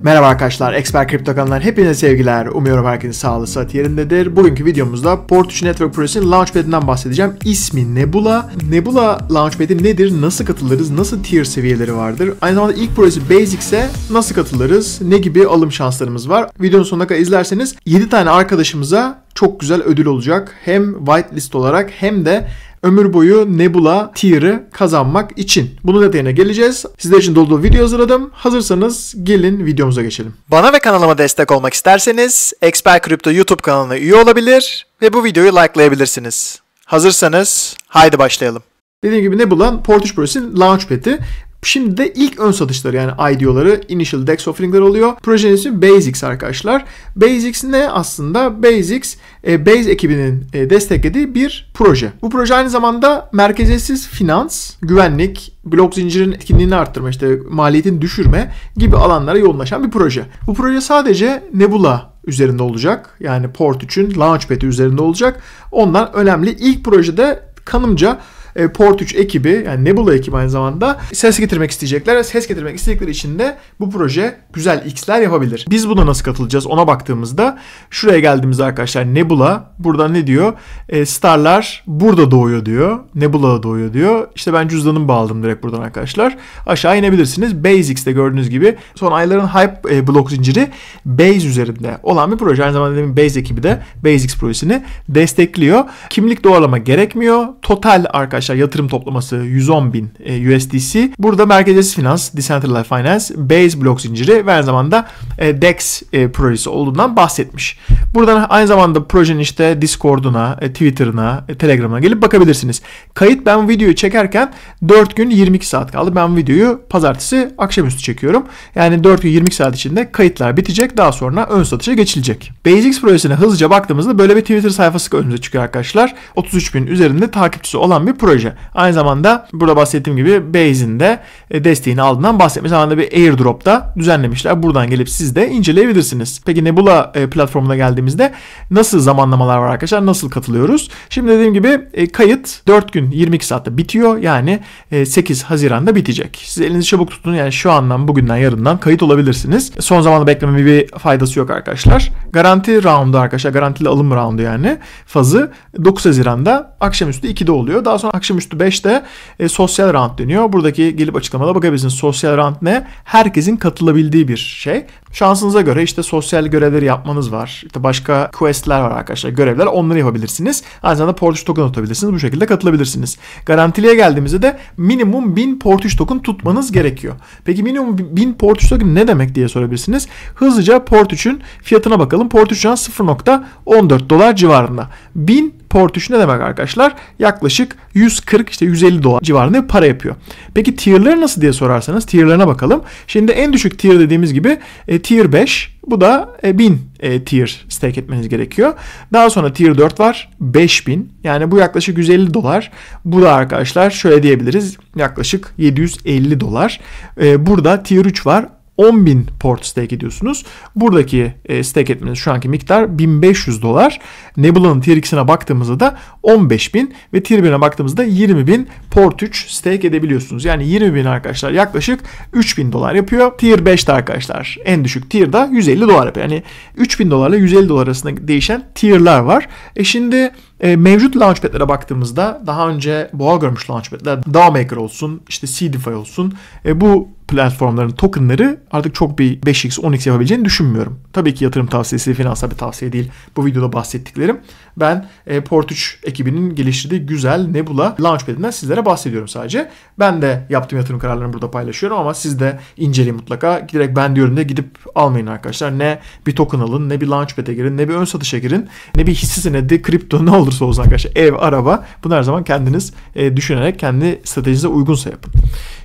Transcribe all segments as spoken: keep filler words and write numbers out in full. Merhaba arkadaşlar, Expert Kripto kanalından hepinize sevgiler. Umarım herkesin sağlığı sıhhati yerindedir. Bugünkü videomuzda Port üç Network Projesi'nin Launchpad'inden bahsedeceğim. İsmi Nebula. Nebula Launchpad'i nedir? Nasıl katılırız? Nasıl tier seviyeleri vardır? Aynı zamanda ilk projesi Basics'e nasıl katılırız? Ne gibi alım şanslarımız var? Videonun sonuna kadar izlerseniz yedi tane arkadaşımıza çok güzel ödül olacak. Hem whitelist olarak hem de ömür boyu Nebula tier'ı kazanmak için. Bunun detayına geleceğiz. Sizler için dolu dolu video hazırladım. Hazırsanız gelin videomuza geçelim. Bana ve kanalıma destek olmak isterseniz Expert Kripto YouTube kanalına üye olabilir ve bu videoyu likelayabilirsiniz. Hazırsanız haydi başlayalım. Dediğim gibi Nebula Port üç Projesi'nin Launchpad'i. Şimdi de ilk ön satışları yani I D O'ları, Initial D E X Offering'ler oluyor. Projenin ismi Basics arkadaşlar. Basics ne aslında? Basics, Base ekibinin desteklediği bir proje. Bu proje aynı zamanda merkeziyetsiz finans, güvenlik, blok zincirinin etkinliğini arttırma, işte maliyetini düşürme gibi alanlara yoğunlaşan bir proje. Bu proje sadece Nebula üzerinde olacak. Yani Port üçün Launchpad'i üzerinde olacak. Ondan önemli ilk projede kanımca Port üç ekibi, yani Nebula ekibi aynı zamanda ses getirmek isteyecekler. Ses getirmek istedikleri için de bu proje güzel X'ler yapabilir. Biz buna nasıl katılacağız ona baktığımızda, şuraya geldiğimizde arkadaşlar Nebula burada ne diyor? E, starlar burada doğuyor diyor. Nebula'da doğuyor diyor. İşte ben cüzdanımı bağladım direkt buradan arkadaşlar. Aşağı inebilirsiniz. Basics'te gördüğünüz gibi son ayların hype e, blok zinciri Base üzerinde olan bir proje. Aynı zamanda demin Base ekibi de Basics projesini destekliyor. Kimlik doğrulama gerekmiyor. Total arkadaşlar yatırım toplaması yüz on bin e, U S D C. Burada merkeziyetsiz finans, Decentralized Finance, Base blok zinciri ve aynı zamanda e, D E X e, projesi olduğundan bahsetmiş. Buradan aynı zamanda projenin işte Discord'una, e, Twitter'ına, e, Telegram'ına gelip bakabilirsiniz. Kayıt, ben videoyu çekerken dört gün yirmi iki saat kaldı. Ben videoyu pazartesi akşamüstü çekiyorum. Yani dört gün yirmi iki saat içinde kayıtlar bitecek. Daha sonra ön satışa geçilecek. Basics projesine hızlıca baktığımızda böyle bir Twitter sayfası önümüze çıkıyor arkadaşlar. otuz üç bin üzerinde takipçisi olan bir proje. Aynı zamanda burada bahsettiğim gibi Base'in de desteğini aldığından bahsetmiş. Aynı zamanda bir airdrop'ta düzenlemişler. Buradan gelip siz de inceleyebilirsiniz. Peki Nebula platformuna geldiğimizde nasıl zamanlamalar var arkadaşlar? Nasıl katılıyoruz? Şimdi dediğim gibi kayıt dört gün yirmi iki saatte bitiyor. Yani sekiz Haziran'da bitecek. Siz elinizi çabuk tutun. Yani şu andan, bugünden, yarından kayıt olabilirsiniz. Son zamanda beklemenin bir faydası yok arkadaşlar. Garanti roundu arkadaşlar. Garantili alım roundu yani. Fazı dokuz Haziran'da akşamüstü iki'de oluyor. Daha sonra akşam Akşamüstü beş'te e, sosyal round dönüyor. Buradaki gelip açıklamada bakabilirsiniz. Sosyal round ne? Herkesin katılabildiği bir şey. Şansınıza göre işte sosyal görevleri yapmanız var. İşte başka quest'ler var arkadaşlar. Görevler, onları yapabilirsiniz. Aynı zamanda Port üç token tutabilirsiniz. Bu şekilde katılabilirsiniz. Garantiliye geldiğimizde de minimum bin Port üç token tutmanız gerekiyor. Peki minimum bin Port üç token ne demek diye sorabilirsiniz. Hızlıca Port üçün fiyatına bakalım. Port üç şu an sıfır nokta on dört dolar civarında. bin Port üç ne demek arkadaşlar? Yaklaşık yüz kırk, işte yüz elli dolar civarında para yapıyor. Peki tier'leri nasıl diye sorarsanız tier'lerine bakalım. Şimdi en düşük tier dediğimiz gibi e, tier beş. Bu da bin e, tier stake etmeniz gerekiyor. Daha sonra tier dört var. beş bin. Yani bu yaklaşık yüz elli dolar. Bu da arkadaşlar şöyle diyebiliriz. Yaklaşık yedi yüz elli dolar. E, burada tier üç var. on bin port stake ediyorsunuz. Buradaki stake etmeniz şu anki miktar bin beş yüz dolar. Nebula'nın tier iki'sine baktığımızda da on beş bin ve tier bir'e baktığımızda yirmi bin port üç stake edebiliyorsunuz. Yani yirmi bin arkadaşlar yaklaşık üç bin dolar yapıyor. Tier beş'te arkadaşlar en düşük tier'da yüz elli dolar yapıyor. Yani üç bin dolarla yüz elli dolar arasında değişen tier'lar var. E şimdi E, mevcut launchpad'lere baktığımızda daha önce boğa görmüş launchpad'ler, DAO Maker olsun, işte Seedify olsun, e, bu platformların tokenları artık çok bir beş x on x yapabileceğini düşünmüyorum. Tabii ki yatırım tavsiyesi, finansal bir tavsiye değil bu videoda bahsettiklerim. Ben e, Port üç ekibinin geliştirdiği güzel Nebula launchpad'inden sizlere bahsediyorum sadece. Ben de yaptığım yatırım kararlarını burada paylaşıyorum ama siz de inceleyin mutlaka. Direkt ben diyorum da gidip almayın arkadaşlar. Ne bir token alın, ne bir launchpad'e girin, ne bir ön satışa girin, ne bir hisse senedi, kripto, ne olur olursa olsun arkadaşlar, ev, araba, bunu her zaman kendiniz e, düşünerek kendi stratejinize uygunsa yapın.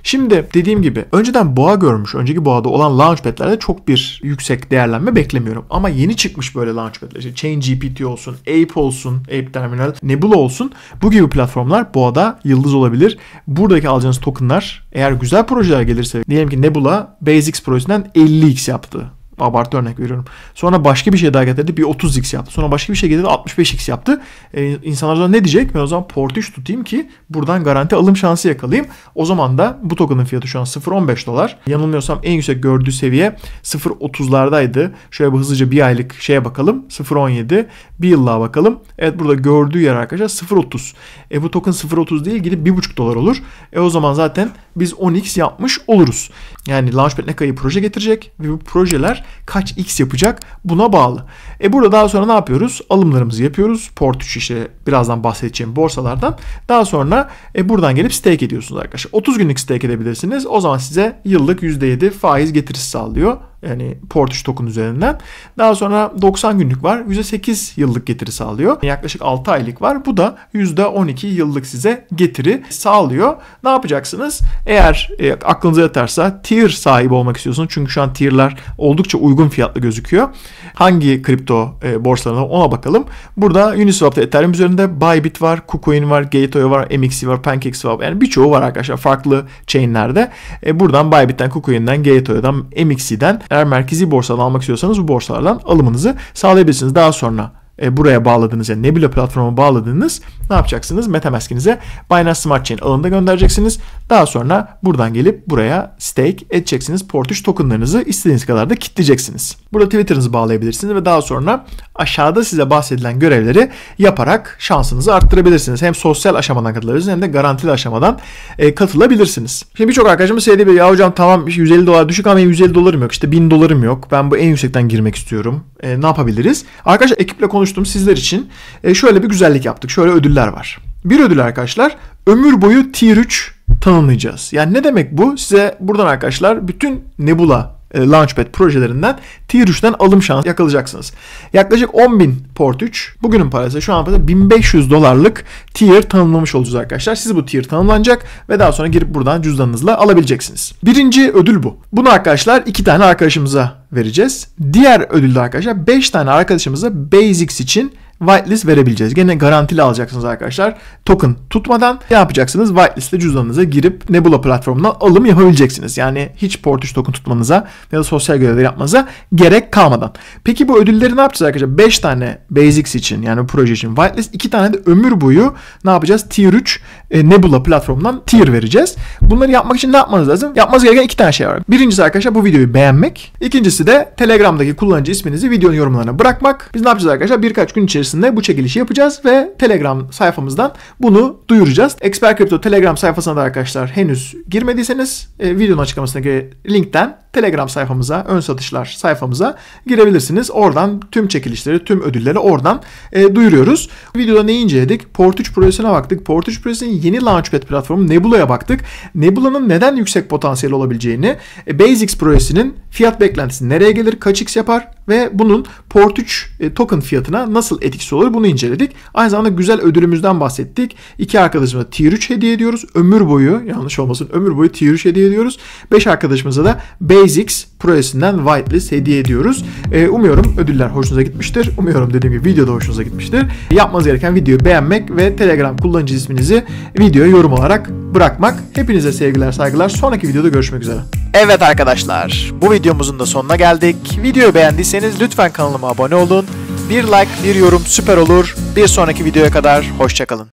Şimdi dediğim gibi önceden boğa görmüş, önceki boğada olan launchpad'lerde çok bir yüksek değerlenme beklemiyorum. Ama yeni çıkmış böyle launchpad'ler, işte ChainGPT olsun, Ape olsun, Ape Terminal, Nebula olsun, bu gibi platformlar boğada yıldız olabilir. Buradaki alacağınız tokenlar eğer güzel projeler gelirse, diyelim ki Nebula Basics projesinden elli x yaptı. abartı örnek veriyorum. Sonra başka bir şey daha getirdi, bir otuz x yaptı. Sonra başka bir şey getirdi, altmış beş x yaptı. E, insanlar da ne diyecek? Ben o zaman portiş tutayım ki buradan garanti alım şansı yakalayayım. O zaman da bu token'ın fiyatı şu an sıfır nokta on beş dolar. Yanılmıyorsam en yüksek gördüğü seviye sıfır nokta otuzlardaydı. Şöyle bir hızlıca bir aylık şeye bakalım. sıfır nokta on yedi. Bir yıllığa bakalım. Evet, burada gördüğü yer arkadaşlar sıfır nokta otuz. E bu token sıfır nokta otuz değil, gidip bir buçuk dolar olur. E o zaman zaten biz on x yapmış oluruz. Yani Launchpad Neka'yı proje getirecek ve bu projeler kaç x yapacak buna bağlı. E burada daha sonra ne yapıyoruz? Alımlarımızı yapıyoruz. Port üç işte birazdan bahsedeceğim borsalardan. Daha sonra e, buradan gelip stake ediyorsunuz arkadaşlar. otuz günlük stake edebilirsiniz. O zaman size yıllık yüzde yedi faiz getirisi sağlıyor. Yani port üç token üzerinden. Daha sonra doksan günlük var. yüzde sekiz yıllık getiri sağlıyor. Yaklaşık altı aylık var. Bu da yüzde on iki yıllık size getiri sağlıyor. Ne yapacaksınız? Eğer e, aklınıza yatarsa tier sahibi olmak istiyorsunuz. Çünkü şu an tier'ler oldukça uygun fiyatlı gözüküyor. Hangi kripto e, borsalarına ona bakalım. Burada Uniswap'ta Ethereum üzerinde Bybit var, Kucoin var, Gate nokta i o var, M X C var, PancakeSwap. Yani birçoğu var arkadaşlar farklı chainlerde. E, buradan Bybit'ten, Kucoin'den, Gate nokta i o'dan, M X C'den, eğer merkezi borsadan almak istiyorsanız bu borsalardan alımınızı sağlayabilirsiniz. Daha sonra e, buraya bağladığınız, yani Nebula platformuna bağladığınız ne yapacaksınız? Metamask'inize Binance Smart Chain alanında göndereceksiniz. Daha sonra buradan gelip buraya stake edeceksiniz. Port üç tokenlarınızı istediğiniz kadar da kitleyeceksiniz. Burada Twitter'ınızı bağlayabilirsiniz ve daha sonra aşağıda size bahsedilen görevleri yaparak şansınızı arttırabilirsiniz. Hem sosyal aşamadan katılabilirsiniz hem de garantili aşamadan e, katılabilirsiniz. Şimdi birçok arkadaşımız şey diyor, ya hocam tamam yüz elli dolar düşük ama yüz elli dolarım yok, işte bin dolarım yok, ben bu en yüksekten girmek istiyorum. E, ne yapabiliriz? Arkadaşlar ekiple konuştum sizler için. E, şöyle bir güzellik yaptık. Şöyle ödüller var. Bir ödül arkadaşlar, ömür boyu tier üç tanımlayacağız. Yani ne demek bu? Size buradan arkadaşlar bütün Nebula Launchpad projelerinden tier üç'ten alım şansı yakalayacaksınız. Yaklaşık on bin port üç. Bugünün parası şu an bin beş yüz dolarlık tier tanımlamış olacağız arkadaşlar. Siz bu tier tanımlanacak ve daha sonra girip buradan cüzdanınızla alabileceksiniz. Birinci ödül bu. Bunu arkadaşlar iki tane arkadaşımıza vereceğiz. Diğer ödülde arkadaşlar beş tane arkadaşımıza Basics için whitelist verebileceğiz. Gene garantili alacaksınız arkadaşlar. Token tutmadan ne yapacaksınız? Whitelist'e cüzdanınıza girip Nebula platformundan alım yapabileceksiniz. Yani hiç port üç token tutmanıza ya da sosyal görevleri yapmanıza gerek kalmadan. Peki bu ödülleri ne yapacağız arkadaşlar? beş tane Basics için, yani proje için whitelist, iki tane de ömür boyu ne yapacağız? tier üç e, Nebula platformundan tier vereceğiz. Bunları yapmak için ne yapmanız lazım? Yapmanız gereken iki tane şey var. Birincisi arkadaşlar bu videoyu beğenmek. İkincisi de Telegram'daki kullanıcı isminizi videonun yorumlarına bırakmak. Biz ne yapacağız arkadaşlar? Birkaç gün içerisinde bu çekilişi yapacağız ve Telegram sayfamızdan bunu duyuracağız. Expert Kripto Telegram sayfasına da arkadaşlar henüz girmediyseniz e, videonun açıklamasındaki linkten Telegram sayfamıza, ön satışlar sayfamıza girebilirsiniz. Oradan tüm çekilişleri, tüm ödülleri oradan e, duyuruyoruz. Videoda neyi inceledik? port üç projesine baktık. port üç projesinin yeni Launchpad platformu Nebula'ya baktık. Nebula'nın neden yüksek potansiyel olabileceğini, e, Basics projesinin fiyat beklentisi nereye gelir, kaç x yapar ve bunun port üç e, token fiyatına nasıl etkisi olur, bunu inceledik. Aynı zamanda güzel ödülümüzden bahsettik. İki arkadaşımıza tier üç hediye ediyoruz. Ömür boyu, yanlış olmasın, ömür boyu tier üç hediye ediyoruz. Beş arkadaşımıza da Basics projesinden whitelist hediye ediyoruz. Ee, umuyorum ödüller hoşunuza gitmiştir. Umuyorum dediğim gibi videoda hoşunuza gitmiştir. Yapmanız gereken videoyu beğenmek ve Telegram kullanıcı isminizi videoya yorum olarak bırakmak. Hepinize sevgiler, saygılar. Sonraki videoda görüşmek üzere. Evet arkadaşlar, bu videomuzun da sonuna geldik. Videoyu beğendiyseniz lütfen kanalıma abone olun. Bir like, bir yorum süper olur. Bir sonraki videoya kadar hoşça kalın.